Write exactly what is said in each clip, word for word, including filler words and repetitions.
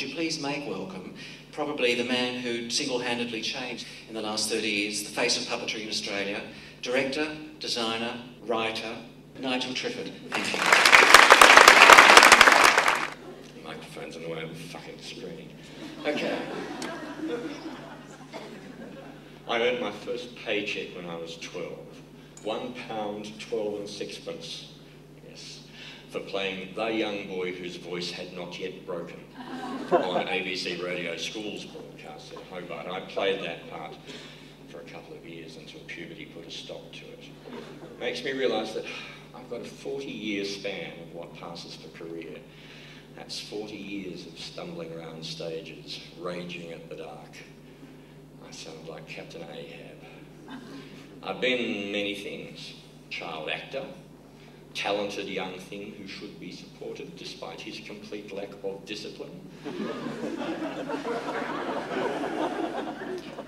Would you please make welcome probably the man who single-handedly changed in the last thirty years the face of puppetry in Australia, director, designer, writer, Nigel Triffitt. Thank you. The microphone's on the way, I'm fucking screaming. Okay. I earned my first paycheck when I was twelve. One pound, twelve and sixpence. Yes. For playing the young boy whose voice had not yet broken on A B C Radio Schools broadcast in Hobart. And I played that part for a couple of years until puberty put a stop to it. It makes me realise that I've got a forty year span of what passes for career. That's forty years of stumbling around stages, raging at the dark. I sound like Captain Ahab. I've been many things. Child actor, talented young thing who should be supported despite his complete lack of discipline.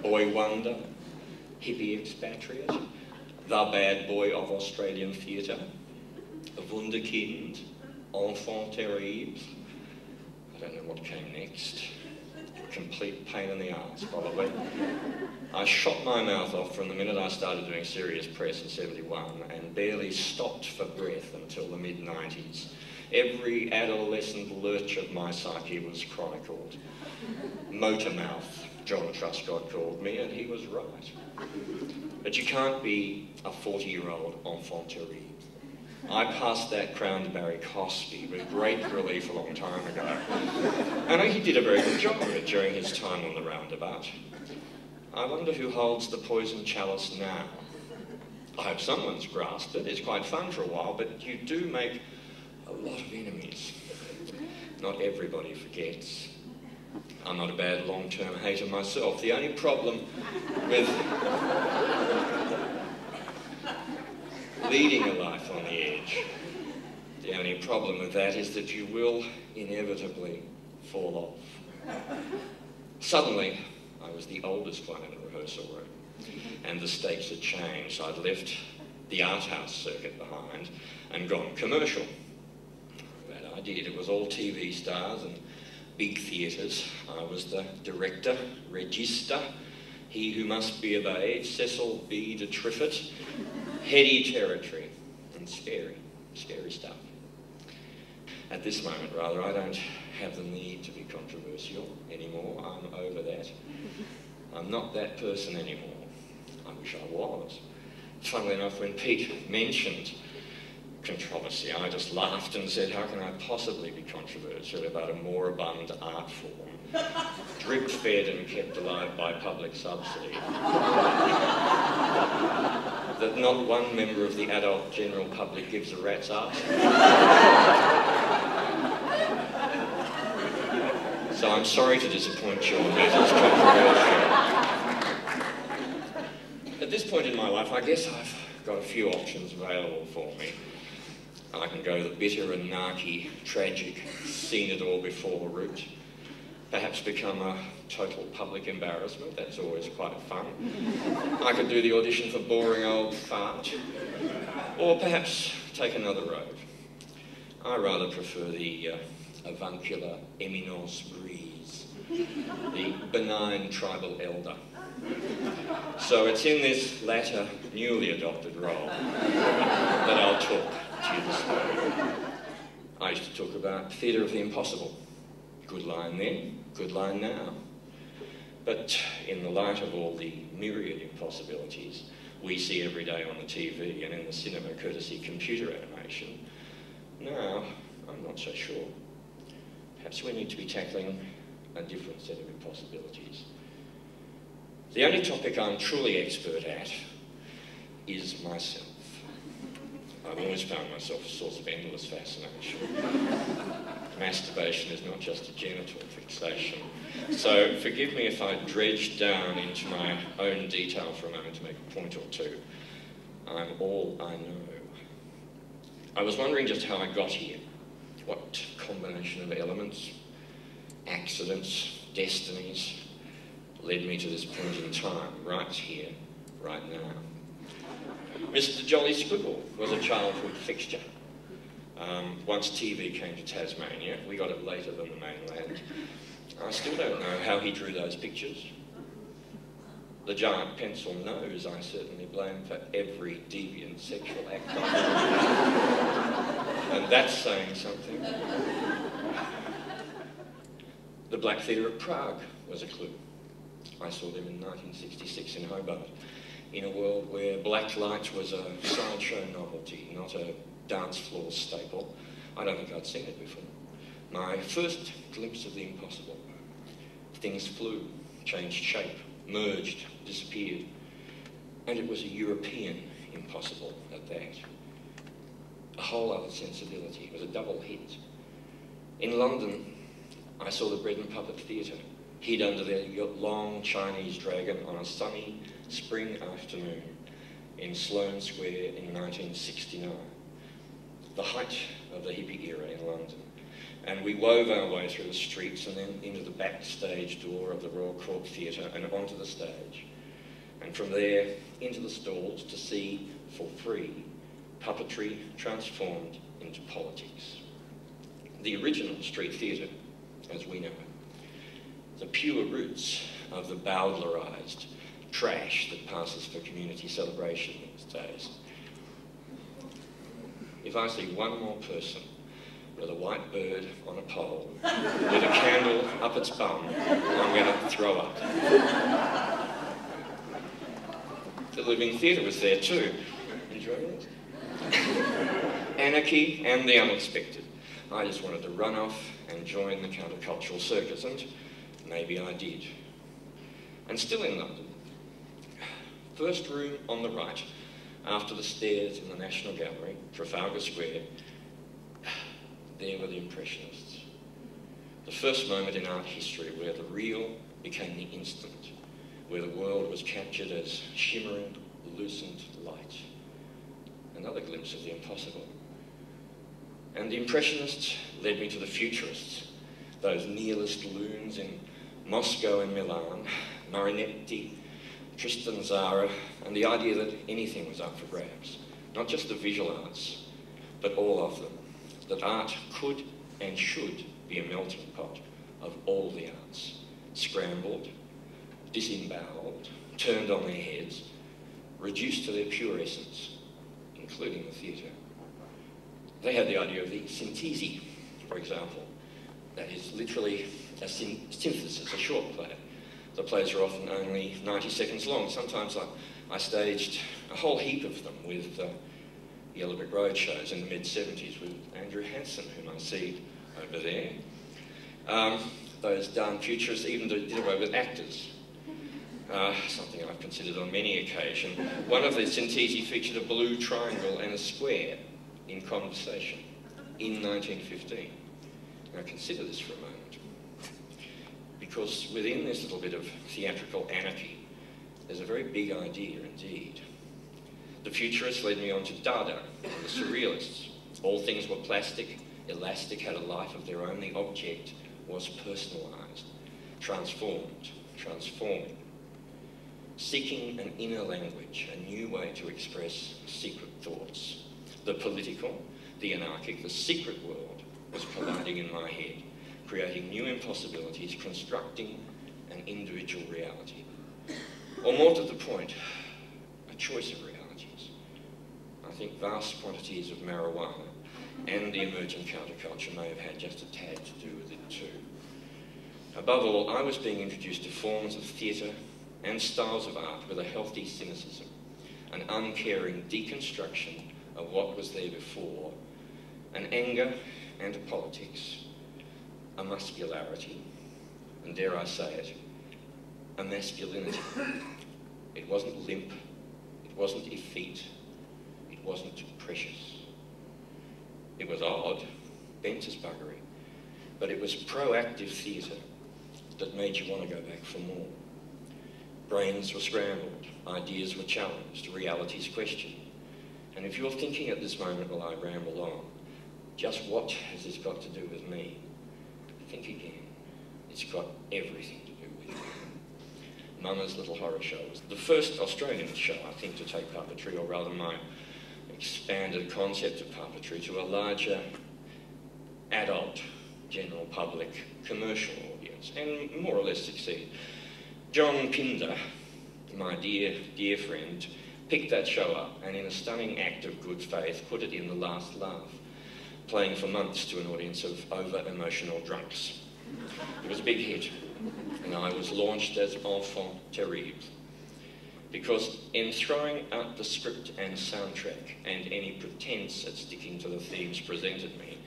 Boy wonder, hippie expatriate, the bad boy of Australian theatre, a wunderkind, enfant terrible. I don't know what came next. Complete pain in the arse, probably. I shot my mouth off from the minute I started doing serious press in seventy-one and barely stopped for breath until the mid nineties. Every adolescent lurch of my psyche was chronicled. Motor mouth, John Truscott called me, and he was right. But you can't be a forty year old enfant terrible. I passed that crown to Barry Cosby with great relief a long time ago. And he did a very good job of it during his time on the roundabout. I wonder who holds the poison chalice now. I hope someone's grasped it. It's quite fun for a while, but you do make a lot of enemies. Not everybody forgets. I'm not a bad long-term hater myself. The only problem with leading a life on the edge, the only problem with that is that you will inevitably fall off. Suddenly, I was the oldest one in the rehearsal room, and the stakes had changed. I'd left the art house circuit behind and gone commercial. Bad idea. It was all T V stars and big theatres. I was the director, regista, he who must be obeyed, Cecil B. de Triffitt. Heady territory and scary, scary stuff. At this moment, rather, I don't have the need to be controversial anymore. I'm over that. I'm not that person anymore. I wish I was. Funnily enough, when Pete mentioned controversy, I just laughed and said, how can I possibly be controversial about a moribund art form, drip-fed and kept alive by public subsidy? That not one member of the adult general public gives a rat's ass. So I'm sorry to disappoint you on that, it's controversial. At this point in my life, I guess I've got a few options available for me. I can go the bitter and narky, tragic, seen it all before route. Perhaps become a total public embarrassment, that's always quite fun. I could do the audition for boring old fart, or perhaps take another road. I rather prefer the uh, avuncular eminence grise, the benign tribal elder. So it's in this latter, newly adopted role that I'll talk to you this morning. I used to talk about theatre of the impossible. Good line then, good line now. But in the light of all the myriad impossibilities we see every day on the T V and in the cinema courtesy computer animation, now I'm not so sure. Perhaps we need to be tackling a different set of impossibilities. The only topic I'm truly expert at is myself. I've always found myself a source of endless fascination. Masturbation is not just a genital fixation. So forgive me if I dredge down into my own detail for a moment to make a point or two. I'm all I know. I was wondering just how I got here. What combination of elements, accidents, destinies led me to this point in time, right here, right now. Mister Jolly Squiggle was a childhood fixture. Um, once T V came to Tasmania, we got it later than the mainland, I still don't know how he drew those pictures. The giant pencil nose I certainly blame for every deviant sexual act I've and that's saying something. The Black Theatre of Prague was a clue. I saw them in nineteen sixty-six in Hobart, in a world where black light was a sideshow novelty, not a dance floor staple. I don't think I'd seen it before. My first glimpse of the impossible. Things flew, changed shape, merged, disappeared. And it was a European impossible at that. A whole other sensibility. It was a double hit. In London, I saw the Bread and Puppet Theatre, hid under their long Chinese dragon on a sunny spring afternoon in Sloane Square in nineteen sixty-nine. The height of the hippie era in London. And we wove our way through the streets and then into the backstage door of the Royal Court Theatre and onto the stage. And from there, into the stalls to see, for free, puppetry transformed into politics. The original street theatre, as we know it. The pure roots of the bowdlerised trash that passes for community celebration these days. If I see one more person with a white bird on a pole, with a candle up its bum, I'm going to throw up. The Living Theatre was there too. Enjoy it. Anarchy and the unexpected. I just wanted to run off and join the countercultural circus, and maybe I did. And still in London. First room on the right, after the stairs in the National Gallery, Trafalgar Square, there were the Impressionists. The first moment in art history where the real became the instant, where the world was captured as shimmering, lucent light. Another glimpse of the impossible. And the Impressionists led me to the Futurists, those nihilist loons in Moscow and Milan, Marinetti, Tristan Zara, and the idea that anything was up for grabs. Not just the visual arts, but all of them. That art could and should be a melting pot of all the arts, scrambled, disemboweled, turned on their heads, reduced to their pure essence, including the theatre. They had the idea of the synthesi, for example. That is literally a synthesis, a short play. The plays are often only ninety seconds long. Sometimes I, I staged a whole heap of them with uh, Yellow Brick road shows in the mid seventies with Andrew Hansen, whom I see over there. Um, those darn futurists even did away with actors, uh, something I've considered on many occasions. One of the Sintesi featured a blue triangle and a square in conversation in nineteen fifteen. Now consider this for a moment. Because within this little bit of theatrical anarchy, there's a very big idea indeed. The Futurists led me on to Dada and the Surrealists. All things were plastic, elastic, had a life of their own. The object was personalised, transformed, transforming. Seeking an inner language, a new way to express secret thoughts. The political, the anarchic, the secret world was colliding in my head, creating new impossibilities, constructing an individual reality. Or more to the point, a choice of reality. I think vast quantities of marijuana and the emergent counterculture may have had just a tad to do with it too. Above all, I was being introduced to forms of theatre and styles of art with a healthy cynicism, an uncaring deconstruction of what was there before, an anger and a politics, a muscularity, and dare I say it, a masculinity. It wasn't limp, it wasn't effete, wasn't precious. It was odd, bent as buggery, but it was proactive theatre that made you want to go back for more. Brains were scrambled, ideas were challenged, realities questioned. And if you're thinking at this moment while I ramble on, just what has this got to do with me? Think again. It's got everything to do with you. Mama's Little Horror Show was the first Australian show, I think, to take puppetry, or rather my expanded concept of puppetry, to a larger adult, general public, commercial audience. things, and more or less succeed. John Pinder, my dear, dear friend, picked that show up and in a stunning act of good faith put it in The Last Laugh, playing for months to an audience of over-emotional drunks. It was a big hit, and I was launched as enfant terrible, because in throwing out the script and soundtrack and any pretense at sticking to the themes presented me,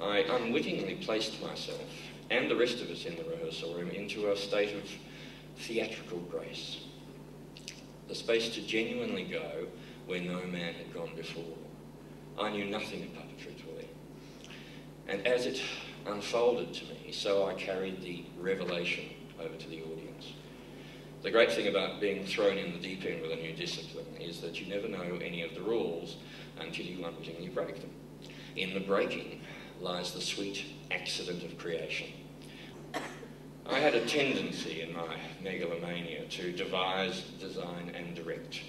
I unwittingly placed myself and the rest of us in the rehearsal room into a state of theatrical grace, the space to genuinely go where no man had gone before. I knew nothing of puppetry till then, and as it unfolded to me, so I carried the revelation over to the audience. The great thing about being thrown in the deep end with a new discipline is that you never know any of the rules until you unwittingly break them. In the breaking lies the sweet accident of creation. I had a tendency in my megalomania to devise, design and direct.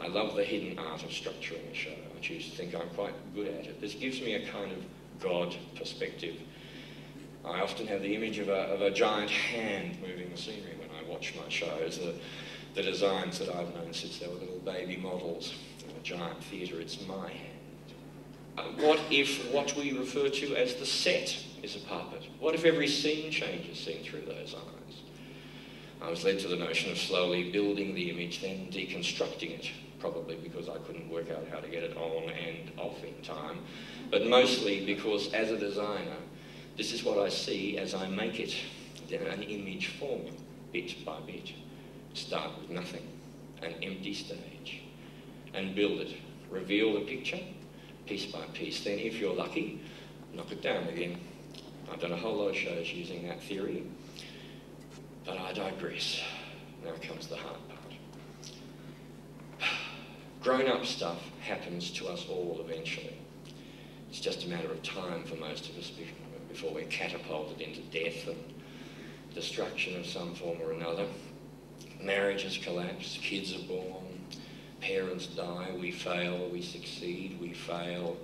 I love the hidden art of structuring a show. I choose to think I'm quite good at it. This gives me a kind of God perspective. I often have the image of a, of a giant hand moving the scenery when I watch my shows. The, the designs that I've known since they were little baby models. In a giant theatre, it's my hand. Uh, what if what we refer to as the set is a puppet? What if every scene change is seen through those eyes? I was led to the notion of slowly building the image, then deconstructing it, probably because I couldn't work out how to get it on and off in time, but mostly because, as a designer, this is what I see as I make it, an image forming, bit by bit. Start with nothing, an empty stage, and build it. Reveal the picture, piece by piece. Then, if you're lucky, knock it down again. I've done a whole lot of shows using that theory, but I digress. Now comes the hard part. Grown-up stuff happens to us all eventually. It's just a matter of time for most of us before we're catapulted into death and destruction of some form or another. Marriages collapse, kids are born, parents die, we fail, we succeed, we fail.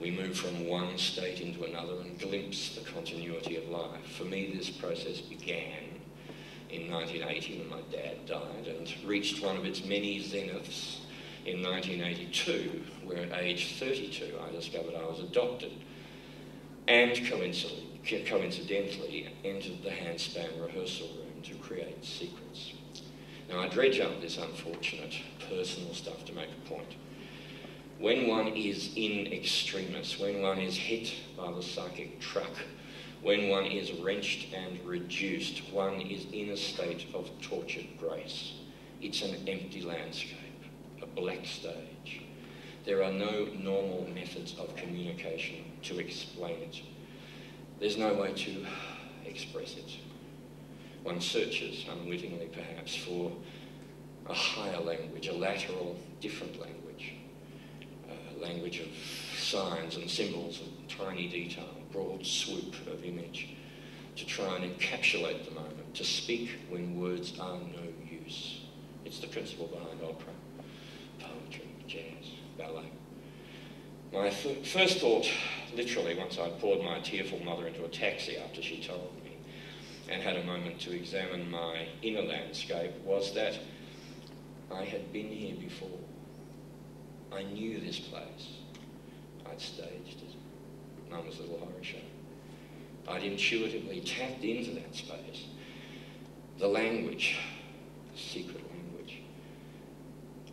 We move from one state into another and glimpse the continuity of life. For me, this process began in nineteen eighty when my dad died and reached one of its many zeniths in nineteen eighty-two, where at age thirty-two I discovered I was adopted and coincidentally entered the Hand Span rehearsal room to create Secrets. Now, I dredge up this unfortunate personal stuff to make a point. When one is in extremis, when one is hit by the psychic truck, when one is wrenched and reduced, one is in a state of tortured grace. It's an empty landscape. A black stage. There are no normal methods of communication to explain it. There's no way to express it. One searches, unwittingly perhaps, for a higher language, a lateral, different language. A language of signs and symbols, of tiny detail, broad swoop of image, to try and encapsulate the moment, to speak when words are no use. It's the principle behind opera, poetry, jazz, ballet. My th first thought, literally, once I poured my tearful mother into a taxi after she told me and had a moment to examine my inner landscape, was that I had been here before. I knew this place. I'd staged it, Mama's Little Horror Show. I'd intuitively tapped into that space, the language, the secret language.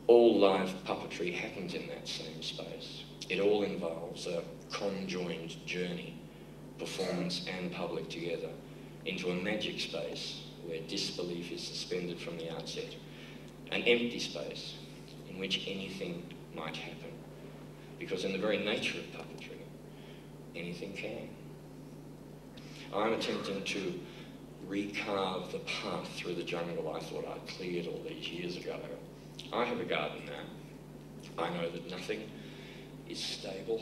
All live puppetry happens in that same space. It all involves a conjoined journey, performance and public together, into a magic space where disbelief is suspended from the outset, an empty space in which anything might happen, because in the very nature of puppetry, anything can. I'm attempting to recarve the path through the jungle I thought I'd cleared all these years ago. I have a garden now. I know that nothing is stable.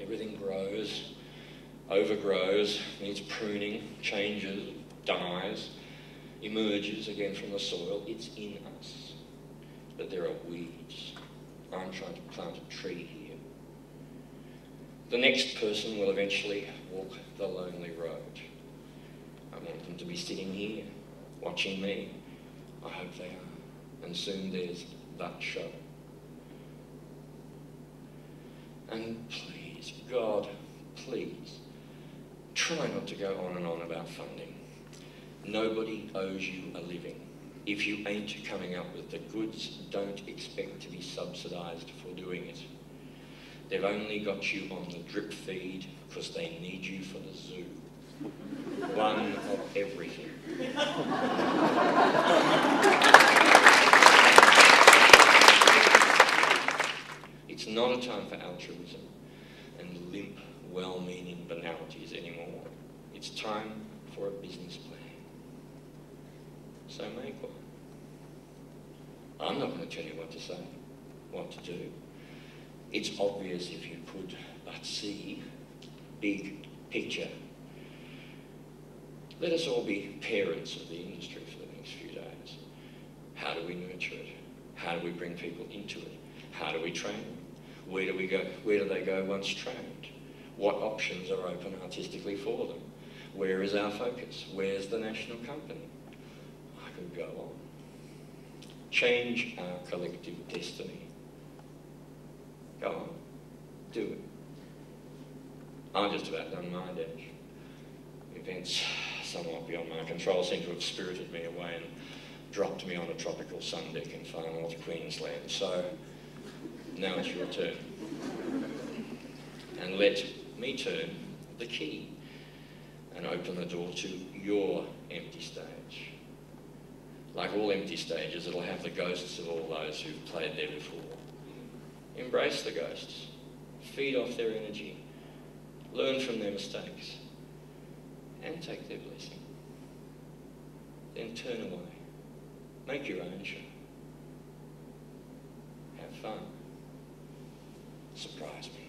Everything grows, overgrows, needs pruning, changes, dies, emerges again from the soil. It's in us. But there are weeds. I'm trying to plant a tree here. The next person will eventually walk the lonely road. I would like them to be sitting here, watching me. I hope they are. And soon there's that show. And please, God, please, try not to go on and on about funding. Nobody owes you a living. If you ain't coming up with the goods, don't expect to be subsidised for doing it. They've only got you on the drip feed because they need you for the zoo. One of everything. It's not a time for altruism and limp, well-meaning banalities anymore. It's time for a business plan. So make one. I'm not going to tell you what to say, what to do. It's obvious if you could but see big picture. Let us all be parents of the industry for the next few days. How do we nurture it? How do we bring people into it? How do we train them? Where do we go? Where do they go once trained? What options are open artistically for them? Where is our focus? Where's the national company? I could go on. Change our collective destiny. Go on, do it. I'm just about done my dash. Events somewhat beyond my control seem to have spirited me away and dropped me on a tropical sun deck in far north Queensland. So now it's your turn. And let me turn the key and open the door to your empty stage. Like all empty stages, it'll have the ghosts of all those who've played there before. Embrace the ghosts, feed off their energy, learn from their mistakes, and take their blessing. Then turn away. Make your own show. Have fun. Surprise me.